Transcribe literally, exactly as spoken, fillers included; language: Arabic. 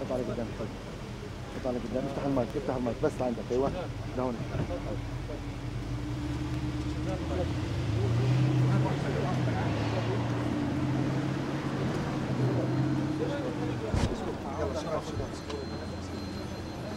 حط على قدامك، حط على قدامك، افتح المايك، افتح المايك بس عندك. ايوه لهون. يلا شباب شباب.